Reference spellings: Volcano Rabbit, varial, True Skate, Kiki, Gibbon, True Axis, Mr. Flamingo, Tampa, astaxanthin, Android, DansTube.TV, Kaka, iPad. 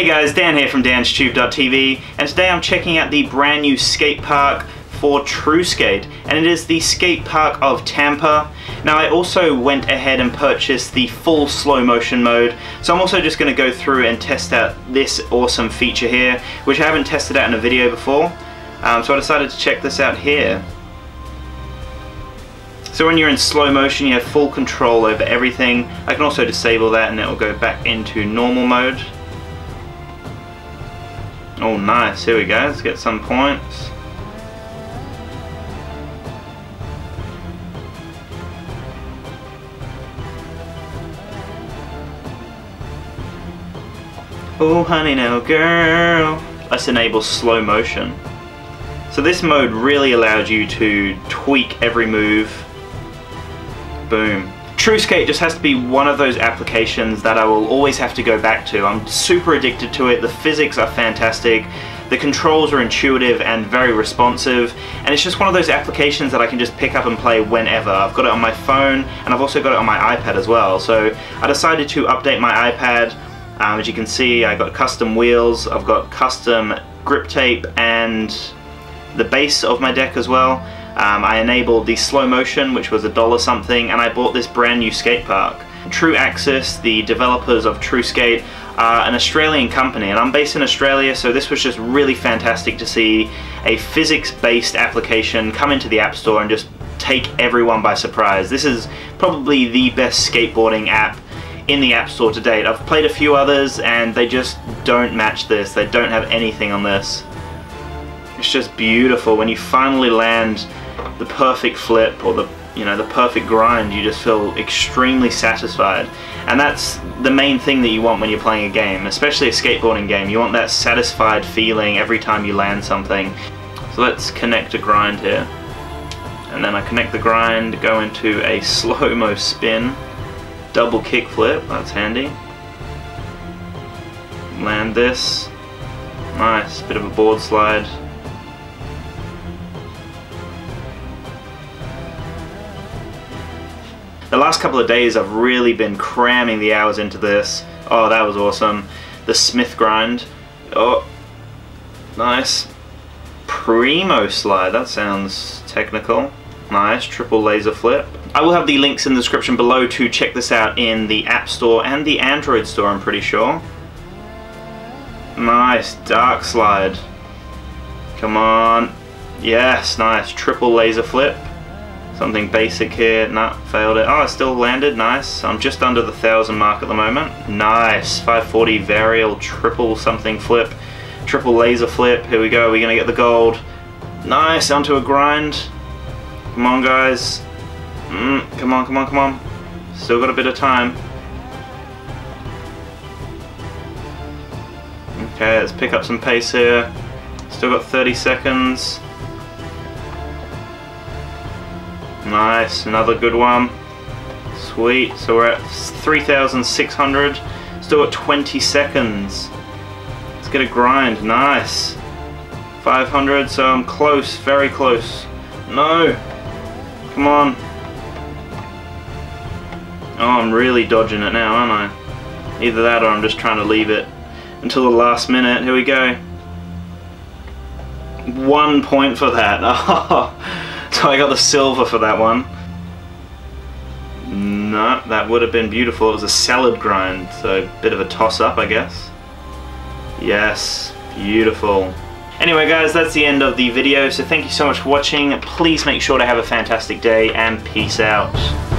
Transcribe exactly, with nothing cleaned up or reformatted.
Hey guys, Dan here from Dans Tube dot T V, and today I'm checking out the brand new skate park for True Skate, and it is the skate park of Tampa. Now I also went ahead and purchased the full slow motion mode, so I'm also just going to go through and test out this awesome feature here, which I haven't tested out in a video before, um, so I decided to check this out here. So when you're in slow motion you have full control over everything. I can also disable that and it will go back into normal mode. Oh nice, here we go, let's get some points. Oh honey now girl. Let's enable slow motion. So this mode really allows you to tweak every move. Boom. True Skate just has to be one of those applications that I will always have to go back to. I'm super addicted to it, the physics are fantastic, the controls are intuitive and very responsive, and it's just one of those applications that I can just pick up and play whenever. I've got it on my phone and I've also got it on my iPad as well, so I decided to update my iPad. Um, as you can see I got custom wheels, I've got custom grip tape and the base of my deck as well. Um, I enabled the slow motion, which was a dollar something, and I bought this brand new skate park. True Axis, the developers of True Skate, are an Australian company, and I'm based in Australia, so this was just really fantastic to see a physics-based application come into the App Store and just take everyone by surprise. This is probably the best skateboarding app in the App Store to date. I've played a few others, and they just don't match this. They don't have anything on this. It's just beautiful when you finally land the perfect flip or the you know the perfect grind. You just feel extremely satisfied, and that's the main thing that you want when you're playing a game, especially a skateboarding game. You want that satisfied feeling every time you land something. So let's connect a grind here, and then I connect the grind, go into a slow-mo spin, double kick flip, that's handy, land this, nice, bit of a board slide. The last couple of days I've really been cramming the hours into this. Oh, that was awesome. The Smith grind. Oh, nice. Primo slide, that sounds technical. Nice, triple laser flip. I will have the links in the description below to check this out in the App Store and the Android Store, I'm pretty sure. Nice, dark slide. Come on. Yes, nice, triple laser flip. Something basic here, nah, failed it. Oh, I still landed, nice. I'm just under the thousand mark at the moment. Nice, five forty varial triple something flip. Triple laser flip, here we go, we're gonna get the gold. Nice, onto a grind. Come on guys. Mm, come on, come on, come on. Still got a bit of time. Okay, let's pick up some pace here. Still got thirty seconds. Nice, another good one. Sweet, so we're at three thousand six hundred. Still at twenty seconds. Let's get a grind, nice. five hundred, so I'm close, very close. No, come on. Oh, I'm really dodging it now, aren't I? Either that or I'm just trying to leave it until the last minute. Here we go. One point for that. Oh. So I got the silver for that one. No, that would have been beautiful. It was a salad grind, so a bit of a toss-up, I guess. Yes, beautiful. Anyway guys, that's the end of the video, so thank you so much for watching. Please make sure to have a fantastic day, and peace out.